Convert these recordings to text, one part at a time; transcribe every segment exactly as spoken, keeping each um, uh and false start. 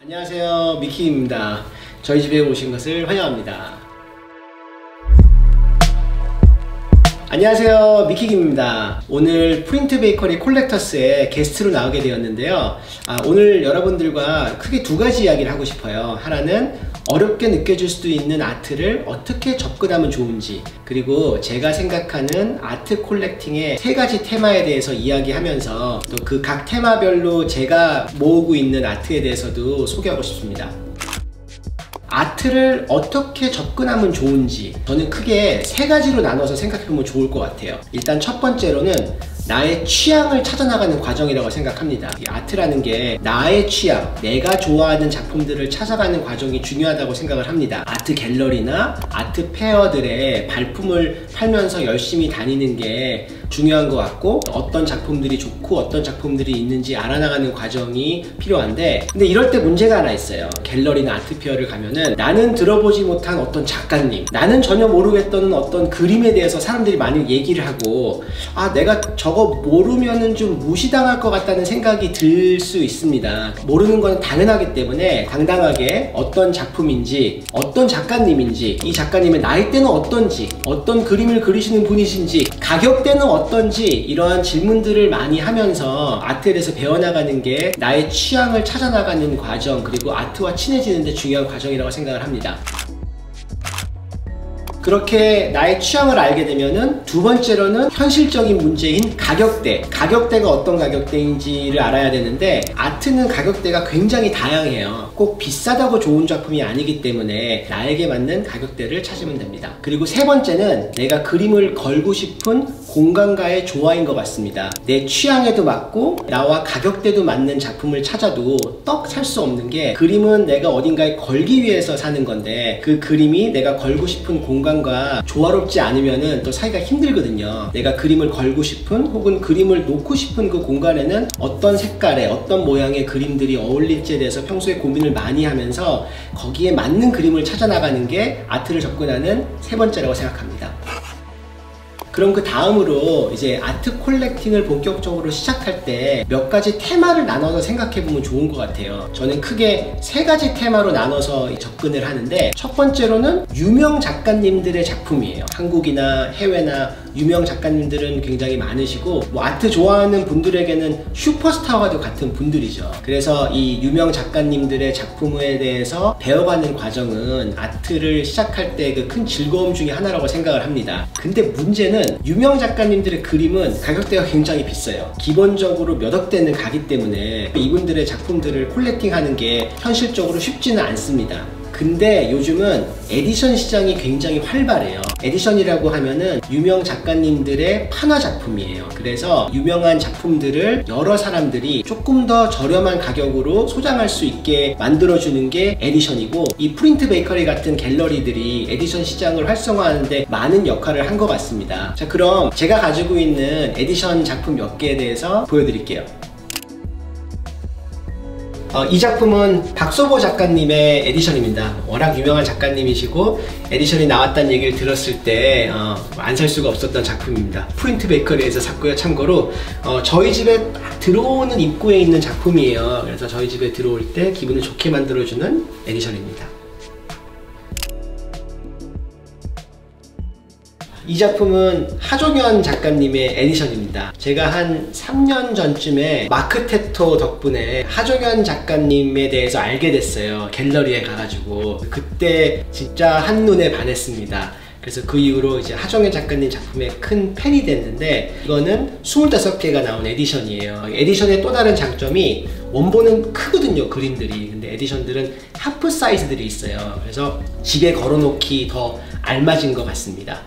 안녕하세요, 미키입니다. 저희 집에 오신 것을 환영합니다. 안녕하세요, 미키김입니다. 오늘 프린트베이커리 콜렉터스에 게스트로 나오게 되었는데요. 아, 오늘 여러분들과 크게 두 가지 이야기를 하고 싶어요. 하나는 어렵게 느껴질 수도 있는 아트를 어떻게 접근하면 좋은지, 그리고 제가 생각하는 아트 콜렉팅의 세 가지 테마에 대해서 이야기하면서 또 그 각 테마별로 제가 모으고 있는 아트에 대해서도 소개하고 싶습니다. 아트를 어떻게 접근하면 좋은지 저는 크게 세 가지로 나눠서 생각해보면 좋을 것 같아요. 일단 첫 번째로는 나의 취향을 찾아나가는 과정이라고 생각합니다. 이 아트라는 게 나의 취향, 내가 좋아하는 작품들을 찾아가는 과정이 중요하다고 생각을 합니다. 아트 갤러리나 아트 페어들의 발품을 팔면서 열심히 다니는 게 중요한 것 같고, 어떤 작품들이 좋고 어떤 작품들이 있는지 알아나가는 과정이 필요한데, 근데 이럴 때 문제가 하나 있어요. 갤러리나 아트 페어를 가면은 나는 들어보지 못한 어떤 작가님, 나는 전혀 모르겠던 어떤 그림에 대해서 사람들이 많이 얘기를 하고, 아 내가 저거 모르면은 좀 무시당할 것 같다는 생각이 들 수 있습니다. 모르는 건 당연하기 때문에 당당하게 어떤 작품인지, 어떤 작가님인지, 이 작가님의 나이대는 어떤지, 어떤 그림을 그리시는 분이신지, 가격대는 어떤지, 이러한 질문들을 많이 하면서 아트에 대해서 배워나가는 게 나의 취향을 찾아나가는 과정, 그리고 아트와 친해지는 데 중요한 과정이라고 생각을 합니다. 그렇게 나의 취향을 알게 되면은 두 번째로는 현실적인 문제인 가격대, 가격대가 어떤 가격대인지를 알아야 되는데, 아트는 가격대가 굉장히 다양해요. 꼭 비싸다고 좋은 작품이 아니기 때문에 나에게 맞는 가격대를 찾으면 됩니다. 그리고 세 번째는 내가 그림을 걸고 싶은 공간과의 조화인 것 같습니다. 내 취향에도 맞고 나와 가격대도 맞는 작품을 찾아도 떡 살 수 없는 게, 그림은 내가 어딘가에 걸기 위해서 사는 건데 그 그림이 내가 걸고 싶은 공간 과 조화롭지 않으면은 또 사기가 힘들거든요. 내가 그림을 걸고 싶은, 혹은 그림을 놓고 싶은 그 공간에는 어떤 색깔의 어떤 모양의 그림들이 어울릴지에 대해서 평소에 고민을 많이 하면서 거기에 맞는 그림을 찾아나가는 게 아트를 접근하는 세 번째라고 생각합니다. 그럼 그 다음으로 이제 아트 콜렉팅을 본격적으로 시작할 때 몇 가지 테마를 나눠서 생각해보면 좋은 것 같아요. 저는 크게 세 가지 테마로 나눠서 접근을 하는데, 첫 번째로는 유명 작가님들의 작품이에요. 한국이나 해외나 유명 작가님들은 굉장히 많으시고, 뭐 아트 좋아하는 분들에게는 슈퍼스타와도 같은 분들이죠. 그래서 이 유명 작가님들의 작품에 대해서 배워가는 과정은 아트를 시작할 때 그 큰 즐거움 중에 하나라고 생각을 합니다. 근데 문제는 유명 작가님들의 그림은 가격대가 굉장히 비싸요. 기본적으로 몇억 대는 가기 때문에 이분들의 작품들을 콜렉팅하는 게 현실적으로 쉽지는 않습니다. 근데 요즘은 에디션 시장이 굉장히 활발해요. 에디션이라고 하면은 유명 작가님들의 판화 작품이에요. 그래서 유명한 작품들을 여러 사람들이 조금 더 저렴한 가격으로 소장할 수 있게 만들어주는 게 에디션이고, 이 프린트 베이커리 같은 갤러리들이 에디션 시장을 활성화하는 데 많은 역할을 한 것 같습니다. 자, 그럼 제가 가지고 있는 에디션 작품 몇 개에 대해서 보여드릴게요. 어, 이 작품은 박서보 작가님의 에디션입니다. 워낙 유명한 작가님이시고 에디션이 나왔다는 얘기를 들었을 때 안 살 어, 수가 없었던 작품입니다. 프린트 베이커리에서 샀고요. 참고로 어, 저희 집에 들어오는 입구에 있는 작품이에요. 그래서 저희 집에 들어올 때 기분을 좋게 만들어주는 에디션입니다. 이 작품은 하종현 작가님의 에디션입니다. 제가 한 삼 년 전쯤에 마크테토 덕분에 하종현 작가님에 대해서 알게 됐어요. 갤러리에 가가지고. 그때 진짜 한눈에 반했습니다. 그래서 그 이후로 이제 하종현 작가님 작품에 큰 팬이 됐는데, 이거는 이십오 개가 나온 에디션이에요. 에디션의 또 다른 장점이 원본은 크거든요, 그림들이. 근데 에디션들은 하프 사이즈들이 있어요. 그래서 집에 걸어놓기 더 알맞은 것 같습니다.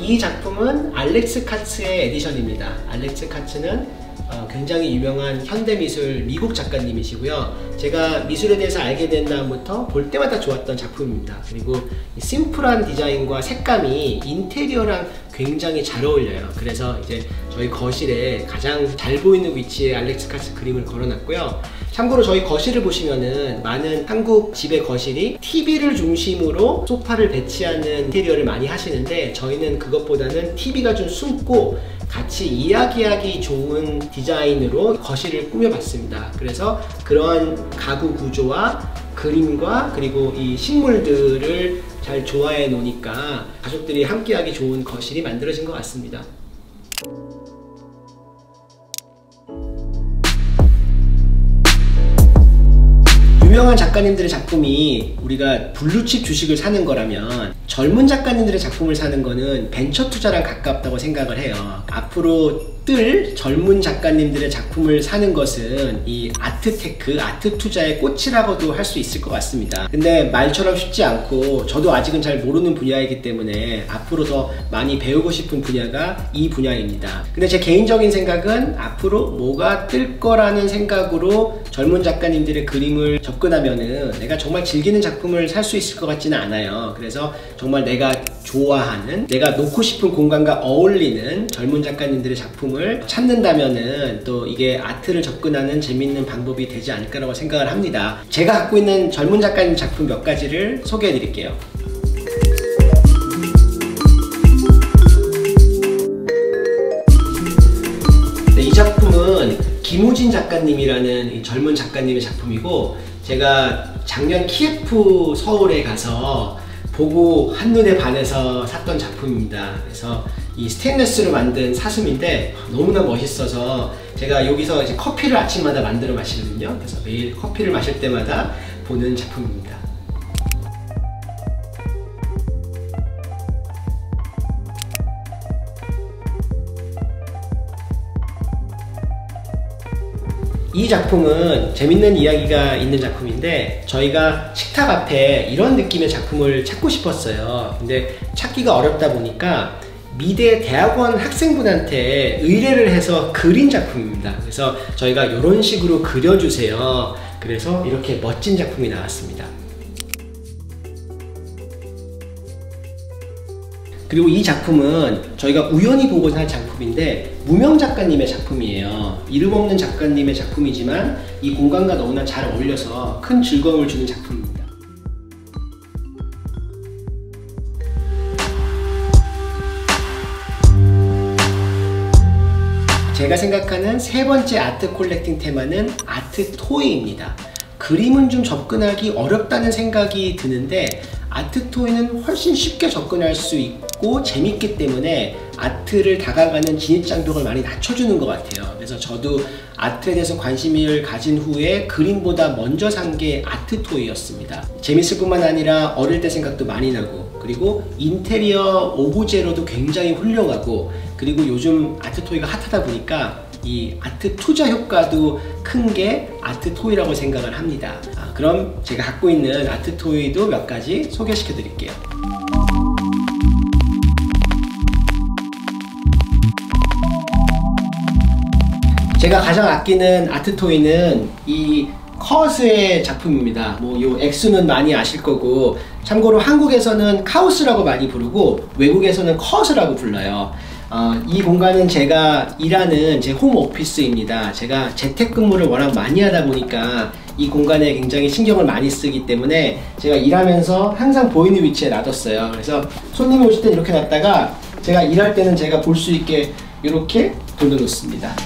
이 작품은 알렉스 카츠의 에디션입니다. 알렉스 카츠는 어, 굉장히 유명한 현대미술 미국 작가님이시고요. 제가 미술에 대해서 알게 된 다음부터 볼 때마다 좋았던 작품입니다. 그리고 이 심플한 디자인과 색감이 인테리어랑 굉장히 잘 어울려요. 그래서 이제 저희 거실에 가장 잘 보이는 위치에 알렉스 카츠 그림을 걸어놨고요. 참고로 저희 거실을 보시면은 많은 한국 집의 거실이 티비를 중심으로 소파를 배치하는 인테리어를 많이 하시는데, 저희는 그것보다는 티비가 좀 숨고 같이 이야기하기 좋은 디자인으로 거실을 꾸며봤습니다. 그래서 그런 가구 구조와 그림과 그리고 이 식물들을 잘 조화해 놓으니까 가족들이 함께하기 좋은 거실이 만들어진 것 같습니다. 유명한 작가님들의 작품이 우리가 블루칩 주식을 사는 거라면 젊은 작가님들의 작품을 사는 거는 벤처 투자랑 가깝다고 생각을 해요. 앞으로 뜰 젊은 작가님들의 작품을 사는 것은 이 아트테크, 아트투자의 꽃이라고도 할 수 있을 것 같습니다. 근데 말처럼 쉽지 않고 저도 아직은 잘 모르는 분야이기 때문에 앞으로 더 많이 배우고 싶은 분야가 이 분야입니다. 근데 제 개인적인 생각은 앞으로 뭐가 뜰 거라는 생각으로 젊은 작가님들의 그림을 접근하면은 내가 정말 즐기는 작품을 살 수 있을 것 같지는 않아요. 그래서 정말 내가 좋아하는, 내가 놓고 싶은 공간과 어울리는 젊은 작가님들의 작품을 찾는다면은 또 이게 아트를 접근하는 재미있는 방법이 되지 않을까라고 생각을 합니다. 제가 갖고 있는 젊은 작가님 작품 몇 가지를 소개해 드릴게요. 네, 이 작품은 김우진 작가님이라는 이 젊은 작가님의 작품이고, 제가 작년 키예프 서울에 가서 보고 한눈에 반해서 샀던 작품입니다. 그래서 이 스테인레스로 만든 사슴인데 너무나 멋있어서 제가 여기서 이제 커피를 아침마다 만들어 마시거든요. 그래서 매일 커피를 마실 때마다 보는 작품입니다. 이 작품은 재밌는 이야기가 있는 작품인데 저희가 식탁 앞에 이런 느낌의 작품을 찾고 싶었어요. 근데 찾기가 어렵다 보니까 미대 대학원 학생분한테 의뢰를 해서 그린 작품입니다. 그래서 저희가 이런 식으로 그려주세요. 그래서 이렇게 멋진 작품이 나왔습니다. 그리고 이 작품은 저희가 우연히 보고 산 작품인데 무명 작가님의 작품이에요. 이름 없는 작가님의 작품이지만 이 공간과 너무나 잘 어울려서 큰 즐거움을 주는 작품입니다. 제가 생각하는 세 번째 아트 콜렉팅 테마는 아트 토이입니다. 그림은 좀 접근하기 어렵다는 생각이 드는데 아트 토이는 훨씬 쉽게 접근할 수 있고 재밌기 때문에 아트를 다가가는 진입장벽을 많이 낮춰주는 것 같아요. 그래서 저도 아트에 대해서 관심을 가진 후에 그림보다 먼저 산 게 아트 토이였습니다. 재밌을 뿐만 아니라 어릴 때 생각도 많이 나고, 그리고 인테리어 오브제로도 굉장히 훌륭하고, 그리고 요즘 아트 토이가 핫하다 보니까 이 아트 투자 효과도 큰 게 아트 토이라고 생각을 합니다. 아, 그럼 제가 갖고 있는 아트 토이도 몇 가지 소개시켜 드릴게요. 제가 가장 아끼는 아트 토이는 이 커스의 작품입니다. 뭐 요 액수는 많이 아실 거고, 참고로 한국에서는 카우스라고 많이 부르고 외국에서는 커스라고 불러요. 어, 이 공간은 제가 일하는 제 홈 오피스입니다. 제가 재택근무를 워낙 많이 하다 보니까 이 공간에 굉장히 신경을 많이 쓰기 때문에 제가 일하면서 항상 보이는 위치에 놔뒀어요. 그래서 손님이 오실 땐 이렇게 놨다가 제가 일할 때는 제가 볼 수 있게 이렇게 돌려놓습니다.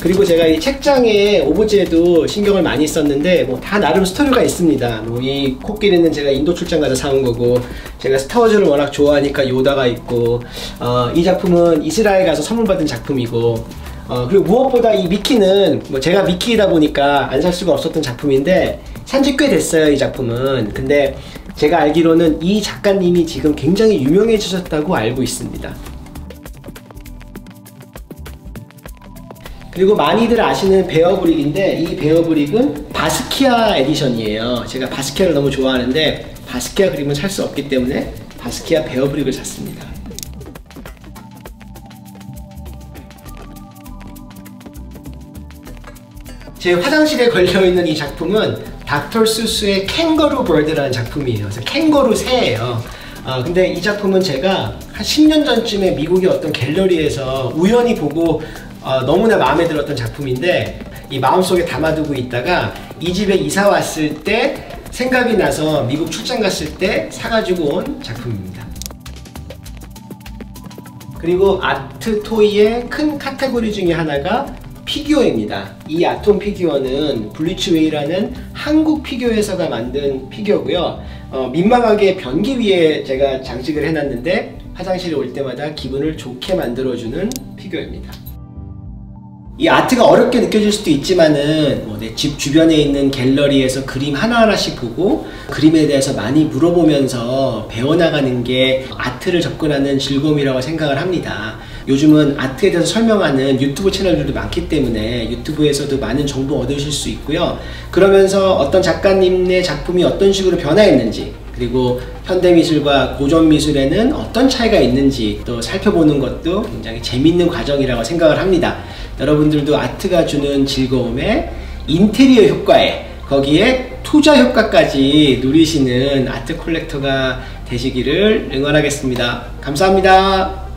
그리고 제가 이 책장에 오브제도 신경을 많이 썼는데 뭐 다 나름 스토리가 있습니다. 뭐 이 코끼리는 제가 인도 출장 가서 사온 거고, 제가 스타워즈를 워낙 좋아하니까 요다가 있고, 어, 이 작품은 이스라엘 가서 선물 받은 작품이고, 어, 그리고 무엇보다 이 미키는 뭐 제가 미키이다 보니까 안 살 수가 없었던 작품인데 산지 꽤 됐어요, 이 작품은. 근데 제가 알기로는 이 작가님이 지금 굉장히 유명해지셨다고 알고 있습니다. 그리고 많이들 아시는 베어브릭인데 이 베어브릭은 바스키아 에디션이에요. 제가 바스키아를 너무 좋아하는데 바스키아 그림은 살 수 없기 때문에 바스키아 베어브릭을 샀습니다. 제 화장실에 걸려있는 이 작품은 닥터 수스의 캥거루 버드라는 작품이에요. 그래서 캥거루 새예요. 아, 근데 이 작품은 제가 한 십 년 전쯤에 미국의 어떤 갤러리에서 우연히 보고 어, 너무나 마음에 들었던 작품인데 이 마음속에 담아두고 있다가 이 집에 이사 왔을 때 생각이 나서 미국 출장 갔을 때 사가지고 온 작품입니다. 그리고 아트 토이의 큰 카테고리 중에 하나가 피규어입니다. 이 아톰 피규어는 블리츠웨이라는 한국 피규어 회사가 만든 피규어고요. 어, 민망하게 변기 위에 제가 장식을 해놨는데 화장실에 올 때마다 기분을 좋게 만들어주는 피규어입니다. 이 아트가 어렵게 느껴질 수도 있지만은 뭐 내 집 주변에 있는 갤러리에서 그림 하나하나씩 보고 그림에 대해서 많이 물어보면서 배워나가는 게 아트를 접근하는 즐거움이라고 생각을 합니다. 요즘은 아트에 대해서 설명하는 유튜브 채널들도 많기 때문에 유튜브에서도 많은 정보 얻으실 수 있고요. 그러면서 어떤 작가님의 작품이 어떤 식으로 변화했는지, 그리고 현대미술과 고전미술에는 어떤 차이가 있는지 또 살펴보는 것도 굉장히 재밌는 과정이라고 생각을 합니다. 여러분들도 아트가 주는 즐거움에 인테리어 효과에 거기에 투자 효과까지 누리시는 아트 콜렉터가 되시기를 응원하겠습니다. 감사합니다.